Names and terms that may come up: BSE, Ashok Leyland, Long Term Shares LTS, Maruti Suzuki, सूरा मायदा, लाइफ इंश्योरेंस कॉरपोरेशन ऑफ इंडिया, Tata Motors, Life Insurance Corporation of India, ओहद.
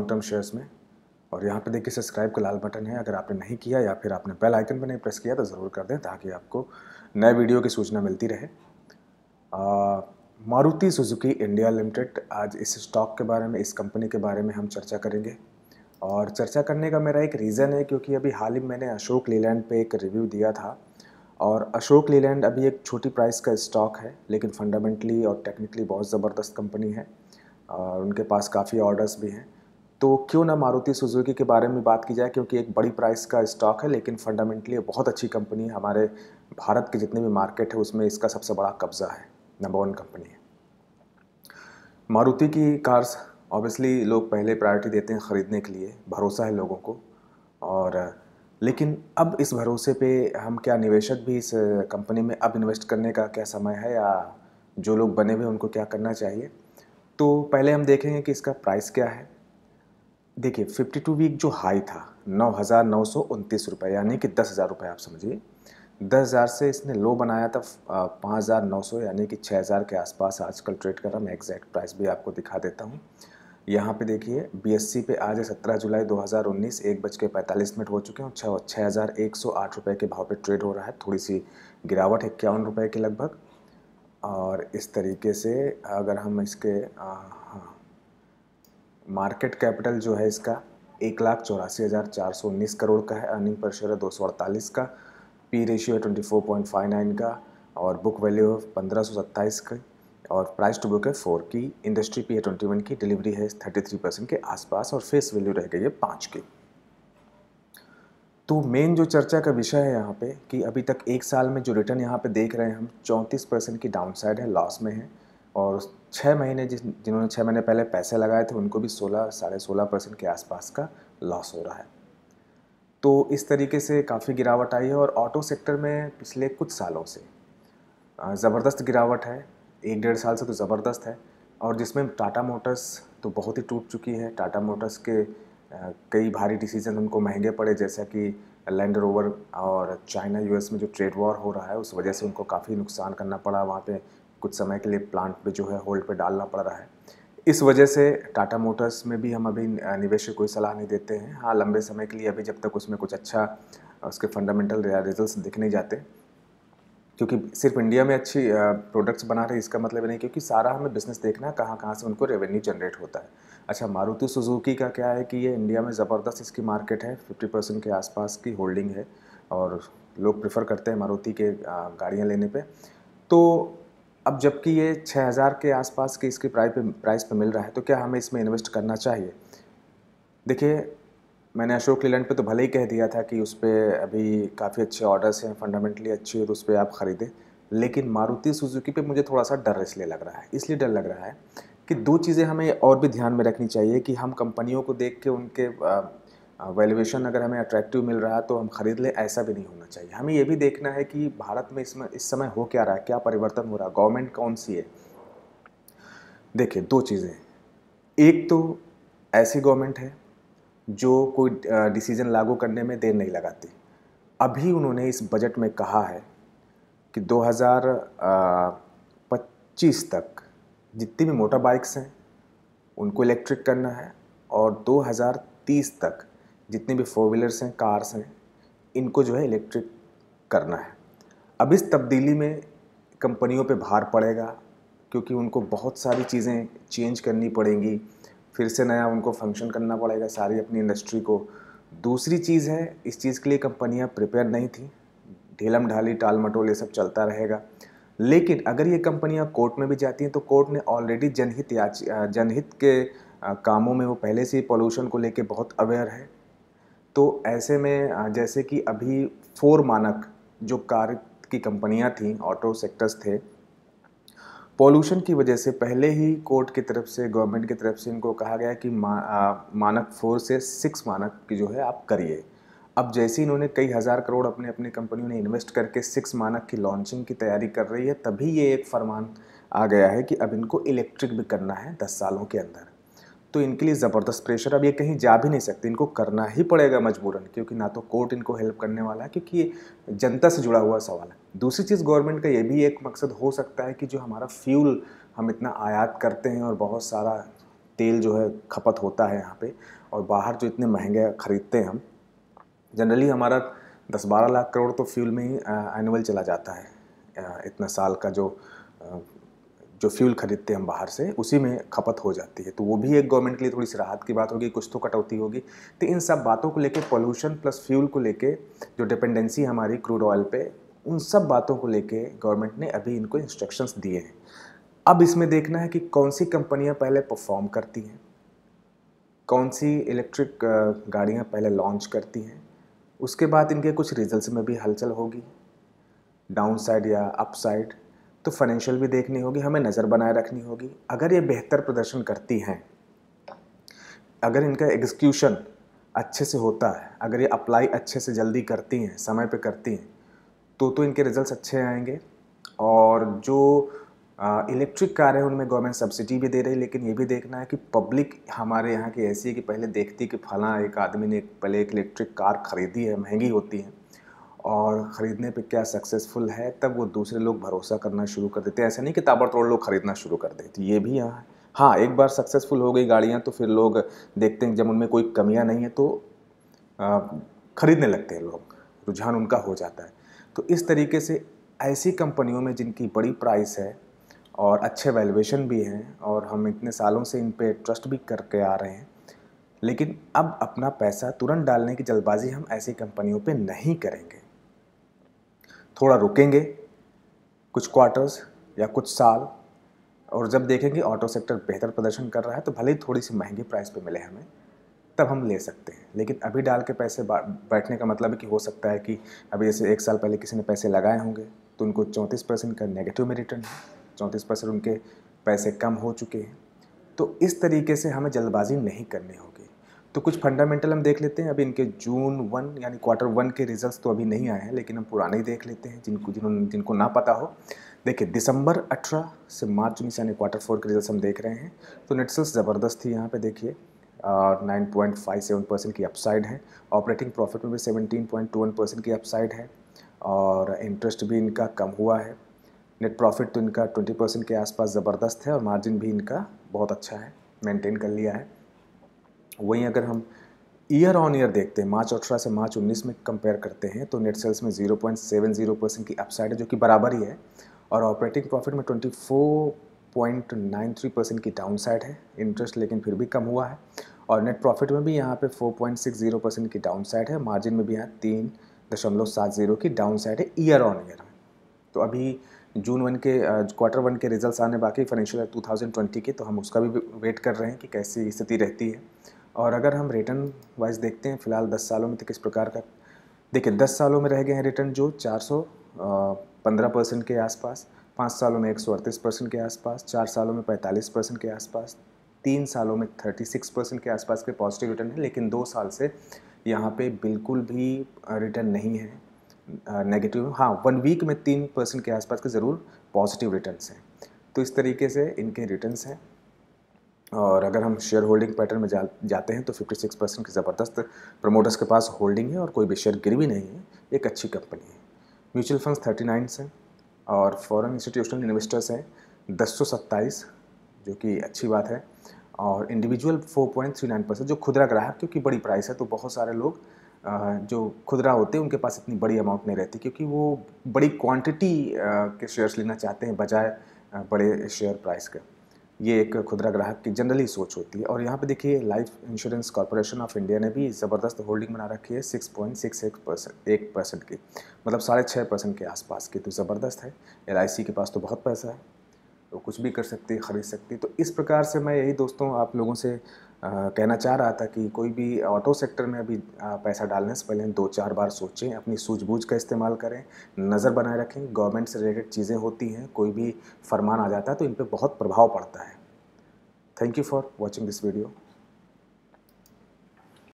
Long term shares में। और यहाँ पे देखिए सब्सक्राइब का लाल बटन है, अगर आपने नहीं किया या फिर आपने बेल आइकन पर नहीं प्रेस किया तो ज़रूर कर दें ताकि आपको नए वीडियो की सूचना मिलती रहे। मारुति सुजुकी इंडिया लिमिटेड, आज इस स्टॉक के बारे में, इस कंपनी के बारे में हम चर्चा करेंगे। और चर्चा करने का मेरा एक रीज़न है क्योंकि अभी हाल ही मैंने अशोक लेलैंड पे एक रिव्यू दिया था और अशोक लेलैंड अभी एक छोटी प्राइस का स्टॉक है लेकिन फंडामेंटली और टेक्निकली बहुत ज़बरदस्त कंपनी है और उनके पास काफ़ी ऑर्डर्स भी हैं। तो क्यों ना मारुति सुजुकी के बारे में बात की जाए क्योंकि एक बड़ी प्राइस का स्टॉक है लेकिन फंडामेंटली बहुत अच्छी कंपनी है। हमारे भारत के जितने भी मार्केट है उसमें इसका सबसे बड़ा कब्जा है, नंबर 1 कंपनी है। मारुति की कार्स ऑब्वियसली लोग पहले प्रायोरिटी देते हैं ख़रीदने के लिए, भरोसा है लोगों को। और लेकिन अब इस भरोसे पे हम क्या निवेशक भी इस कंपनी में अब इन्वेस्ट करने का क्या समय है या जो लोग बने हुए उनको क्या करना चाहिए। तो पहले हम देखेंगे कि इसका प्राइस क्या है। देखिए 52 वीक जो हाई था 9,929 रुपये, यानी कि 10,000 रुपये, आप समझिए 10,000 से इसने लो बनाया था 5,900 यानी कि 6,000 के आसपास आजकल ट्रेड कर रहा। मैं एग्जैक्ट प्राइस भी आपको दिखा देता हूँ। यहाँ पे देखिए BSE पे आज है 17 जुलाई 2019, 1:45 हो चुके हैं, 6,108 रुपये के भाव पे ट्रेड हो रहा है। थोड़ी सी गिरावट 51 रुपये के लगभग। और इस तरीके से अगर हम इसके मार्केट कैपिटल जो है इसका 1,84,419 करोड़ का है, अर्निंग पर शेयर 248 का, पी रेशियो 24.59 का और बुक वैल्यू 1,527 का और प्राइस टू बुक है 4 की, इंडस्ट्री पी है 21 की, डिलीवरी है 33% के आसपास और फेस वैल्यू रह गई है 5 की। तो मेन जो चर्चा का विषय है यहाँ पे कि अभी तक एक साल में जो रिटर्न यहाँ पे देख रहे हैं हम 34% की डाउनसाइड है, लॉस में है। और 6 महीने जिन्होंने 6 महीने पहले पैसे लगाए थे उनको भी 16-16.5% के आसपास का लॉस हो रहा है। तो इस तरीके से काफ़ी गिरावट आई है। और ऑटो सेक्टर में पिछले कुछ सालों से ज़बरदस्त गिरावट है, 1-1.5 साल से तो ज़बरदस्त है। और जिसमें टाटा मोटर्स तो बहुत ही टूट चुकी है। टाटा मोटर्स के कई भारी डिसीजन उनको महंगे पड़े, जैसा कि लैंड रोवर और चाइना-US में जो ट्रेड वॉर हो रहा है उस वजह से उनको काफ़ी नुकसान करना पड़ा। वहाँ पर कुछ समय के लिए प्लांट पे जो है होल्ड पे डालना पड़ रहा है। इस वजह से टाटा मोटर्स में भी हम अभी निवेश की कोई सलाह नहीं देते हैं। हाँ, लंबे समय के लिए अभी जब तक उसमें कुछ अच्छा उसके फंडामेंटल रिजल्ट्स दिख नहीं जाते, क्योंकि सिर्फ इंडिया में अच्छी प्रोडक्ट्स बना रहे इसका मतलब नहीं, क्योंकि सारा हमें बिज़नेस देखना है कहाँ कहाँ से उनको रेवेन्यू जनरेट होता है। अच्छा, मारुति सुजुकी का क्या है कि ये इंडिया में ज़बरदस्त इसकी मार्केट है, 50% के आसपास की होल्डिंग है और लोग प्रेफर करते हैं मारुति के गाड़ियाँ लेने पर। तो अब जबकि ये 6,000 के आसपास की इसकी प्राइस पे मिल रहा है, तो क्या हमें इसमें इन्वेस्ट करना चाहिए? देखिए मैंने अशोक लेलैंड पे तो भले ही कह दिया था कि उस पर अभी काफ़ी अच्छे ऑर्डर्स हैं, फंडामेंटली अच्छी है तो उस पर आप ख़रीदें। लेकिन मारुति सुजुकी पे मुझे थोड़ा सा डर इसलिए लग रहा है, कि दो चीज़ें हमें और भी ध्यान में रखनी चाहिए कि हम कंपनियों को देख के उनके वैल्यूएशन अगर हमें अट्रैक्टिव मिल रहा है तो हम ख़रीद लें, ऐसा भी नहीं होना चाहिए। हमें ये भी देखना है कि भारत में इसमें इस समय हो क्या रहा है, क्या परिवर्तन हो रहा है, गवर्नमेंट कौन सी है। देखिए दो चीज़ें, एक तो ऐसी गवर्नमेंट है जो कोई डिसीज़न लागू करने में देर नहीं लगाती। अभी उन्होंने इस बजट में कहा है कि 2025 तक जितनी भी मोटर बाइक्स हैं उनको इलेक्ट्रिक करना है और 2030 तक जितने भी 4 व्हीलर्स हैं, कार्स हैं, इनको जो है इलेक्ट्रिक करना है। अब इस तब्दीली में कंपनियों पे भार पड़ेगा क्योंकि उनको बहुत सारी चीज़ें चेंज करनी पड़ेंगी, फिर से नया उनको फंक्शन करना पड़ेगा सारी अपनी इंडस्ट्री को। दूसरी चीज़ है, इस चीज़ के लिए कंपनियां प्रिपेयर नहीं थी, ढीलम ढाली टाल मटोल ये सब चलता रहेगा। लेकिन अगर ये कंपनियाँ कोर्ट में भी जाती हैं तो कोर्ट ने ऑलरेडी जनहित के कामों में वो पहले से ही पॉल्यूशन को लेकर बहुत अवेयर है। तो ऐसे में जैसे कि अभी 4 मानक जो कार की कंपनियां थीं, ऑटो सेक्टर्स थे, पॉल्यूशन की वजह से पहले ही कोर्ट की तरफ से, गवर्नमेंट की तरफ से इनको कहा गया कि मानक 4 से 6 मानक की जो है आप करिए। अब जैसे इन्होंने कई हज़ार करोड़ अपने अपने कंपनियों ने इन्वेस्ट करके 6 मानक की लॉन्चिंग की तैयारी कर रही है, तभी ये एक फरमान आ गया है कि अब इनको इलेक्ट्रिक भी करना है 10 सालों के अंदर। तो इनके लिए ज़बरदस्त प्रेशर, अब ये कहीं जा भी नहीं सकते, इनको करना ही पड़ेगा मजबूरन, क्योंकि ना तो कोर्ट इनको हेल्प करने वाला है क्योंकि ये जनता से जुड़ा हुआ सवाल है। दूसरी चीज़, गवर्नमेंट का ये भी एक मकसद हो सकता है कि जो हमारा फ्यूल हम इतना आयात करते हैं और बहुत सारा तेल जो है खपत होता है यहाँ पे, और बाहर जो इतने महंगे ख़रीदते हैं हम, जनरली हमारा 10-12 लाख करोड़ तो फ्यूल में ही एनुअल चला जाता है। इतना साल का जो फ्यूल खरीदते हैं हम बाहर से, उसी में खपत हो जाती है। तो वो भी एक गवर्नमेंट के लिए थोड़ी सी राहत की बात होगी, कुछ तो कटौती होगी। तो इन सब बातों को लेके, पोल्यूशन प्लस फ्यूल को लेके जो डिपेंडेंसी हमारी क्रूड ऑयल पे, उन सब बातों को लेके गवर्नमेंट ने अभी इनको इंस्ट्रक्शंस दिए हैं। अब इसमें देखना है कि कौन सी कंपनियाँ पहले परफॉर्म करती हैं, कौन सी इलेक्ट्रिक गाड़ियाँ पहले लॉन्च करती हैं, उसके बाद इनके कुछ रिजल्ट्स में भी हलचल होगी, डाउन साइड या अप साइड। तो फाइनेंशियल भी देखनी होगी, हमें नज़र बनाए रखनी होगी। अगर ये बेहतर प्रदर्शन करती हैं, अगर इनका एग्जीक्यूशन अच्छे से होता है, अगर ये अप्लाई अच्छे से जल्दी करती हैं, समय पे करती हैं, तो इनके रिजल्ट्स अच्छे आएंगे। और जो इलेक्ट्रिक कार है उनमें गवर्नमेंट सब्सिडी भी दे रही है, लेकिन ये भी देखना है कि पब्लिक हमारे यहाँ की ऐसी है कि पहले देखती कि फलां एक आदमी ने पहले एक इलेक्ट्रिक कार खरीदी है, महंगी होती है, और ख़रीदने पे क्या सक्सेसफुल है, तब वो दूसरे लोग भरोसा करना शुरू कर देते हैं। ऐसा नहीं कि ताबड़तोड़ लोग ख़रीदना शुरू कर देते, ये भी यहाँ है। हाँ, एक बार सक्सेसफुल हो गई गाड़ियाँ तो फिर लोग देखते हैं, जब उनमें कोई कमियाँ नहीं है तो ख़रीदने लगते हैं लोग, रुझान उनका हो जाता है। तो इस तरीके से ऐसी कंपनियों में जिनकी बड़ी प्राइस है और अच्छे वैल्यूएशन भी हैं, और हम इतने सालों से इन पर ट्रस्ट भी करके आ रहे हैं, लेकिन अब अपना पैसा तुरंत डालने की जल्दबाजी हम ऐसी कंपनियों पर नहीं करेंगे। थोड़ा रुकेंगे कुछ क्वार्टर्स या कुछ साल, और जब देखेंगे ऑटो सेक्टर बेहतर प्रदर्शन कर रहा है, तो भले ही थोड़ी सी महंगी प्राइस पे मिले हमें, तब हम ले सकते हैं। लेकिन अभी डाल के पैसे बैठने का मतलब है कि हो सकता है कि अभी जैसे एक साल पहले किसी ने पैसे लगाए होंगे तो उनको 34% का नेगेटिव में रिटर्न है, 34% उनके पैसे कम हो चुके हैं। तो इस तरीके से हमें जल्दबाजी नहीं करनी होगी। तो कुछ फंडामेंटल हम देख लेते हैं। अभी इनके जून 1 यानी क्वार्टर 1 के रिजल्ट्स तो अभी नहीं आए हैं, लेकिन हम पुराने ही देख लेते हैं जिनको ना पता हो। देखिए, दिसंबर 2018 से मार्च 2019 यानी क्वार्टर 4 के रिजल्ट्स हम देख रहे हैं। तो नेट सेल्स ज़बरदस्त थी यहाँ पे, देखिए 9.57% की अपसाइड है, ऑपरेटिंग प्रॉफिट में भी 17.21% की अपसाइड है, और इंटरेस्ट भी इनका कम हुआ है। नेट प्रॉफिट तो इनका 20% के आसपास ज़बरदस्त है, और मार्जिन भी इनका बहुत अच्छा है, मेनटेन कर लिया है। वहीं अगर हम ईयर ऑन ईयर देखते हैं, मार्च 2018 से मार्च 2019 में कंपेयर करते हैं, तो नेट सेल्स में 0.70% की अपसाइड है, जो कि बराबर ही है, और ऑपरेटिंग प्रॉफिट में 24.93% की डाउनसाइड है। इंटरेस्ट लेकिन फिर भी कम हुआ है, और नेट प्रॉफिट में भी यहाँ पे 4.60% की डाउनसाइड है, मार्जिन में भी यहाँ 3.70 की डाउनसाइड है ईयर ऑन ईयर में। तो अभी जून 1 के क्वार्टर 1 के रिजल्ट आने बाकी फाइनेंशियल 2020 के, तो हम उसका भी वेट कर रहे हैं कि कैसी स्थिति रहती है। और अगर हम रिटर्न वाइज देखते हैं फिलहाल 10 सालों में तो किस प्रकार का, देखिए 10 सालों में रह गए हैं रिटर्न जो 415% के आसपास, 5 सालों में 138% के आसपास, 4 सालों में 45% के आसपास, 3 सालों में 36% के आसपास के पॉजिटिव रिटर्न है। लेकिन 2 साल से यहाँ पे बिल्कुल भी रिटर्न नहीं है, नेगेटिव। हाँ, 1 वीक में 3% के आसपास के ज़रूर पॉजिटिव रिटर्न्स हैं। तो इस तरीके से इनके रिटर्न्स हैं। और अगर हम शेयर होल्डिंग पैटर्न में जाते हैं तो 56% की ज़बरदस्त प्रमोटर्स के पास होल्डिंग है, और कोई भी शेयर गिरवी नहीं है, एक अच्छी कंपनी है। म्यूचुअल फंड्स 39 हैं, और फॉरेन इंस्टीट्यूशनल इन्वेस्टर्स हैं 1027, जो कि अच्छी बात है, और इंडिविजुअल 4.39% जो खुदरा ग्राहक, क्योंकि बड़ी प्राइस है तो बहुत सारे लोग जो खुदरा होते हैं उनके पास इतनी बड़ी अमाउंट नहीं रहती, क्योंकि वो बड़ी क्वान्टिटी के शेयर्स लेना चाहते हैं बजाय बड़े शेयर प्राइस का। ये एक खुदरा ग्राहक की जनरली सोच होती है। और यहाँ पे देखिए लाइफ इंश्योरेंस कॉरपोरेशन ऑफ इंडिया ने भी ज़बरदस्त होल्डिंग बना रखी है 6.68% की, मतलब 6.5% के आसपास की, तो ज़बरदस्त है। LIC के पास तो बहुत पैसा है, तो कुछ भी कर सकती है, ख़रीद सकती है। तो इस प्रकार से मैं यही दोस्तों आप लोगों से कहना चाह रहा था कि कोई भी ऑटो सेक्टर में अभी पैसा डालने से पहले 2-4 बार सोचें, अपनी सूझबूझ का इस्तेमाल करें, नज़र बनाए रखें। गवर्नमेंट से रिलेटेड चीज़ें होती हैं, कोई भी फरमान आ जाता है तो इन पे बहुत प्रभाव पड़ता है। Thank you for watching this video.